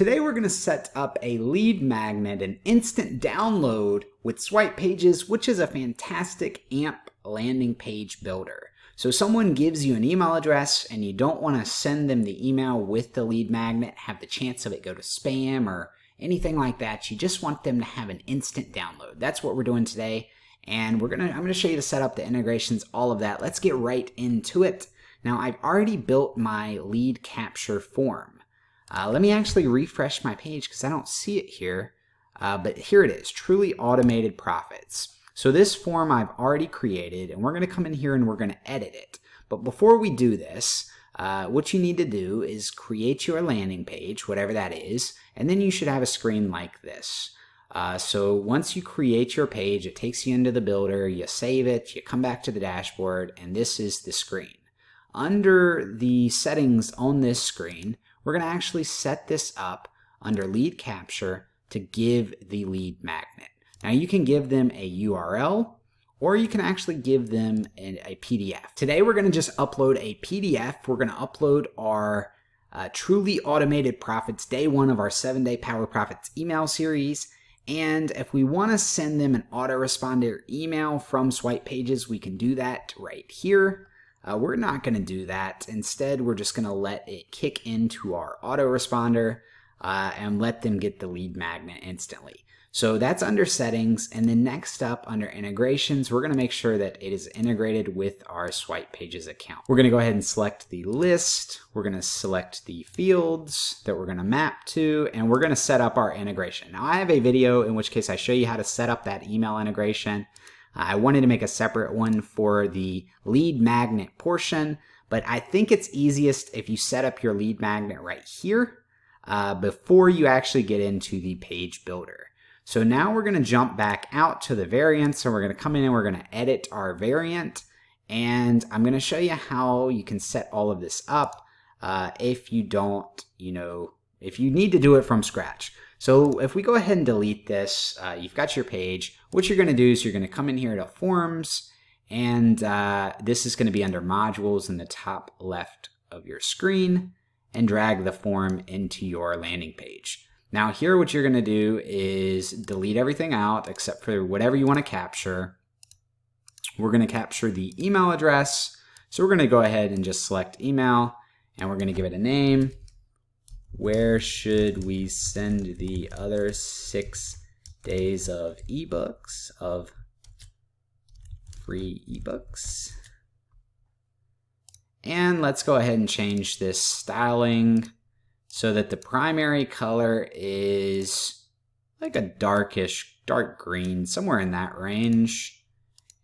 Today we're going to set up a lead magnet, an instant download with Swipe Pages, which is a fantastic AMP landing page builder. So someone gives you an email address and you don't want to send them the email with the lead magnet, have the chance of it go to spam or anything like that. You just want them to have an instant download. That's what we're doing today. And I'm going to show you the setup, the integrations, all of that. Let's get right into it. Now I've already built my lead capture form. Let me actually refresh my page because I don't see it here, but here it is, Truly Automated Profits. So this form I've already created, and we're going to come in here and we're going to edit it. But before we do this, what you need to do is create your landing page, whatever that is, and then you should have a screen like this. So once you create your page, it takes you into the builder, you save it, you come back to the dashboard, and this is the screen. Under the settings on this screen, we're going to actually set this up under lead capture to give the lead magnet. Now you can give them a URL or you can actually give them a PDF. Today we're going to just upload a PDF. We're going to upload our Truly Automated Profits, day one of our 7-day Power Profits email series. And if we want to send them an autoresponder email from Swipe Pages, we can do that right here. We're not going to do that. Instead, we're just going to let it kick into our autoresponder and let them get the lead magnet instantly. So that's under settings. And then next up under integrations, we're going to make sure that it is integrated with our Swipe Pages account. We're going to go ahead and select the list. We're going to select the fields that we're going to map to, and we're going to set up our integration. Now I have a video in which case I show you how to set up that email integration. I wanted to make a separate one for the lead magnet portion, but I think it's easiest if you set up your lead magnet right here before you actually get into the page builder. So now we're going to jump back out to the variant. So we're going to come in and we're going to edit our variant, and I'm going to show you how you can set all of this up if you don't, if you need to do it from scratch. So if we go ahead and delete this, you've got your page. What you're going to do is you're going to come in here to Forms, and this is going to be under Modules in the top left of your screen, and drag the form into your landing page. Now here what you're going to do is delete everything out except for whatever you want to capture. We're going to capture the email address. So we're going to go ahead and just select email, and we're going to give it a name. Where should we send the other 6 days of ebooks, of free ebooks? And let's go ahead and change this styling so that the primary color is like a dark green, somewhere in that range.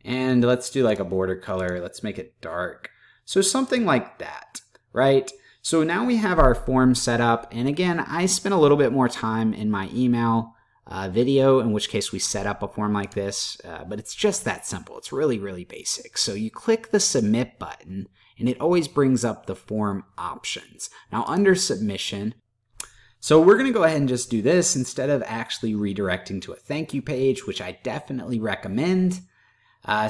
And let's do like a border color. Let's make it dark. So something like that, right? So now we have our form set up, and again, I spent a little bit more time in my email video, in which case we set up a form like this, but it's just that simple. It's really, really basic. So you click the submit button, and it always brings up the form options. Now under submission, so we're going to go ahead and just do this instead of actually redirecting to a thank you page, which I definitely recommend.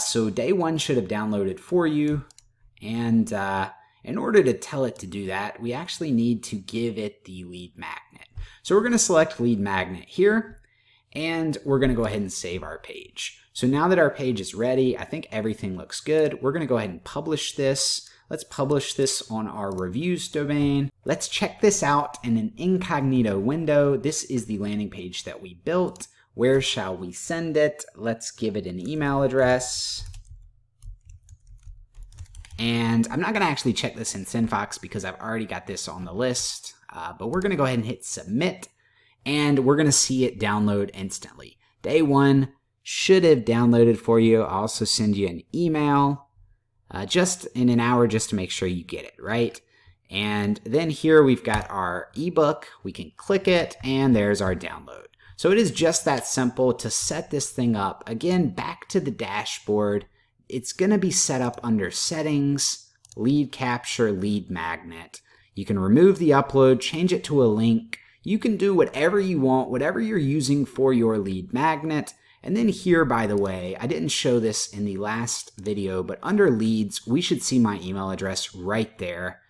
So day one should have downloaded for you, and in order to tell it to do that, we actually need to give it the lead magnet. So we're going to select lead magnet here, and we're going to go ahead and save our page. So now that our page is ready, I think everything looks good. We're going to go ahead and publish this. Let's publish this on our reviews domain. Let's check this out in an incognito window. This is the landing page that we built. Where shall we send it? Let's give it an email address. And I'm not going to actually check this in SendFox because I've already got this on the list, but we're going to go ahead and hit submit, and we're going to see it download instantly. Day one should have downloaded for you. I'll also send you an email just in an hour just to make sure you get it, right? And then here we've got our ebook. We can click it, and there's our download. So it is just that simple to set this thing up. Again, back to the dashboard. It's going to be set up under settings, lead capture, lead magnet. You can remove the upload, change it to a link. You can do whatever you want, whatever you're using for your lead magnet. And then here, by the way, I didn't show this in the last video, but under leads, we should see my email address right there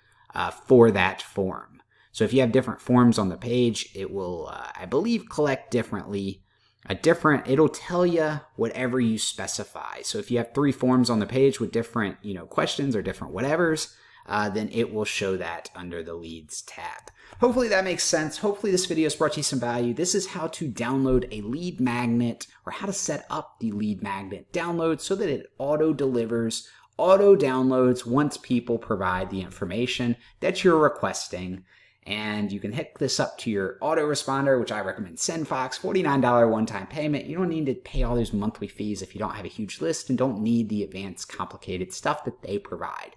for that form. So if you have different forms on the page, it will, I believe, collect differently. It'll tell you whatever you specify. So if you have 3 forms on the page with different, questions or different whatevers, then it will show that under the leads tab. Hopefully that makes sense. Hopefully this video has brought to you some value. This is how to download a lead magnet, or how to set up the lead magnet download so that it auto delivers, auto downloads once people provide the information that you're requesting. And you can hook this up to your autoresponder, which I recommend SendFox, $49 one-time payment. You don't need to pay all those monthly fees if you don't have a huge list and don't need the advanced complicated stuff that they provide.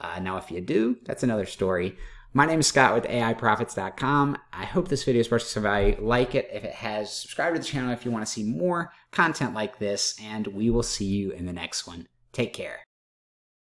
Now, if you do, that's another story. My name is Scott with AIprofits.com. I hope this video has brought you some value. Like it if it has. Subscribe to the channel if you want to see more content like this, and we will see you in the next one. Take care.